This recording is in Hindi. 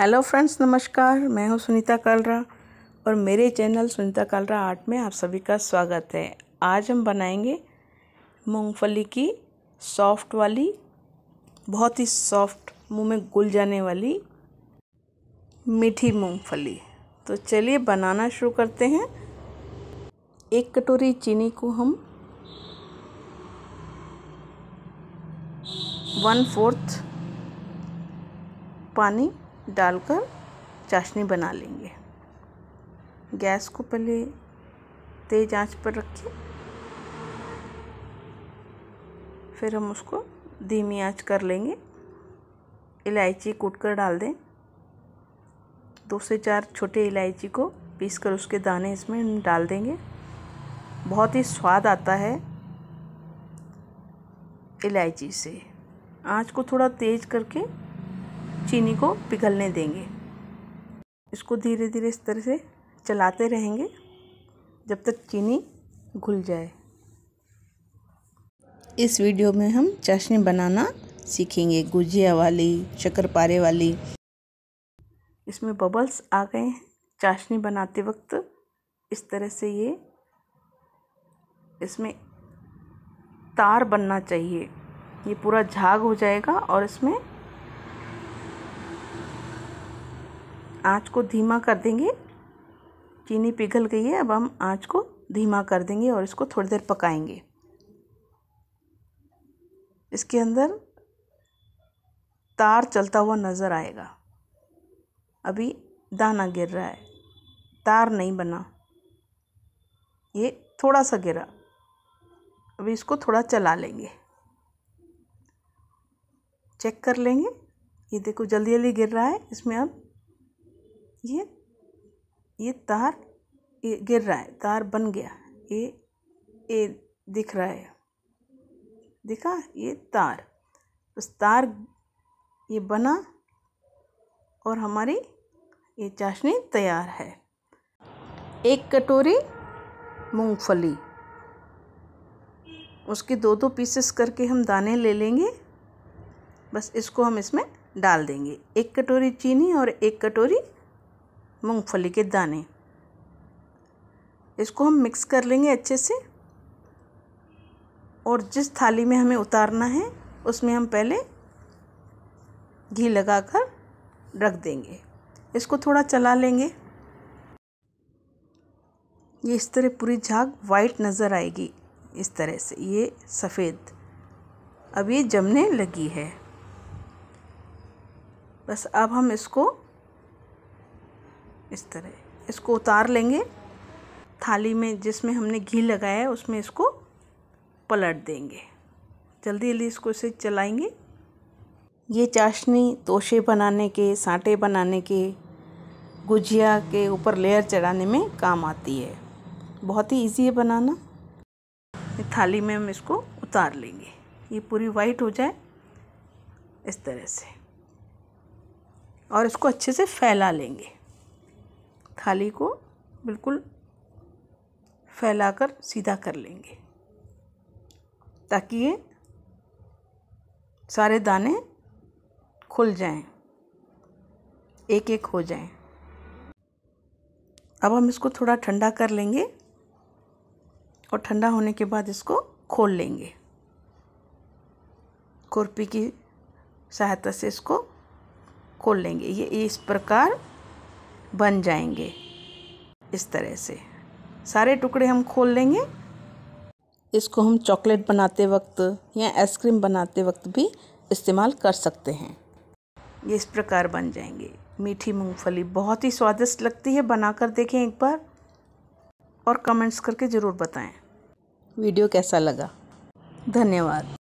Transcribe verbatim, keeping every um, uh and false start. हेलो फ्रेंड्स, नमस्कार। मैं हूं सुनीता कालरा और मेरे चैनल सुनीता कालरा आर्ट में आप सभी का स्वागत है। आज हम बनाएंगे मूंगफली की सॉफ्ट वाली, बहुत ही सॉफ्ट, मुंह में घुल जाने वाली मीठी मूंगफली। तो चलिए बनाना शुरू करते हैं। एक कटोरी चीनी को हम वन फोर्थ पानी डालकर चाशनी बना लेंगे। गैस को पहले तेज आंच पर रखिए, फिर हम उसको धीमी आंच कर लेंगे। इलायची कूटकर डाल दें। दो से चार छोटे इलायची को पीसकर उसके दाने इसमें हम डाल देंगे। बहुत ही स्वाद आता है इलायची से। आंच को थोड़ा तेज करके चीनी को पिघलने देंगे। इसको धीरे धीरे इस तरह से चलाते रहेंगे जब तक चीनी घुल जाए। इस वीडियो में हम चाशनी बनाना सीखेंगे, गुजिया वाली, शक्करपारे वाली। इसमें बबल्स आ गए हैं। चाशनी बनाते वक्त इस तरह से ये इसमें तार बनना चाहिए। ये पूरा झाग हो जाएगा और इसमें आँच को धीमा कर देंगे। चीनी पिघल गई है, अब हम आँच को धीमा कर देंगे और इसको थोड़ी देर पकाएंगे। इसके अंदर तार चलता हुआ नज़र आएगा। अभी दाना गिर रहा है, तार नहीं बना, ये थोड़ा सा गिरा। अभी इसको थोड़ा चला लेंगे, चेक कर लेंगे। ये देखो, जल्दी जल्दी गिर रहा है। इसमें अब ये ये तार ये गिर रहा है, तार बन गया। ये ये दिख रहा है, दिखा ये तार। उस तार ये बना और हमारी ये चाशनी तैयार है। एक कटोरी मूंगफली, उसके दो दो पीसेस करके हम दाने ले लेंगे। बस इसको हम इसमें डाल देंगे। एक कटोरी चीनी और एक कटोरी मूंगफली के दाने। इसको हम मिक्स कर लेंगे अच्छे से। और जिस थाली में हमें उतारना है उसमें हम पहले घी लगाकर रख देंगे। इसको थोड़ा चला लेंगे। ये इस तरह पूरी झाग वाइट नज़र आएगी, इस तरह से ये सफ़ेद। अब ये जमने लगी है। बस अब हम इसको इस तरह इसको उतार लेंगे। थाली में जिसमें हमने घी लगाया है उसमें इसको पलट देंगे। जल्दी जल्दी इसको इसे चलाएंगे। ये चाशनी तोशे बनाने के, सांटे बनाने के, गुजिया के ऊपर लेयर चढ़ाने में काम आती है। बहुत ही इजी है बनाना। थाली में हम इसको उतार लेंगे। ये पूरी वाइट हो जाए इस तरह से, और इसको अच्छे से फैला लेंगे। थाली को बिल्कुल फैलाकर सीधा कर लेंगे ताकि ये सारे दाने खुल जाएं, एक एक हो जाएं। अब हम इसको थोड़ा ठंडा कर लेंगे और ठंडा होने के बाद इसको खोल लेंगे। खुरपी की सहायता से इसको खोल लेंगे। ये इस प्रकार बन जाएंगे। इस तरह से सारे टुकड़े हम खोल लेंगे। इसको हम चॉकलेट बनाते वक्त या आइसक्रीम बनाते वक्त भी इस्तेमाल कर सकते हैं। ये इस प्रकार बन जाएंगे। मीठी मूंगफली बहुत ही स्वादिष्ट लगती है। बनाकर देखें एक बार और कमेंट्स करके ज़रूर बताएं वीडियो कैसा लगा। धन्यवाद।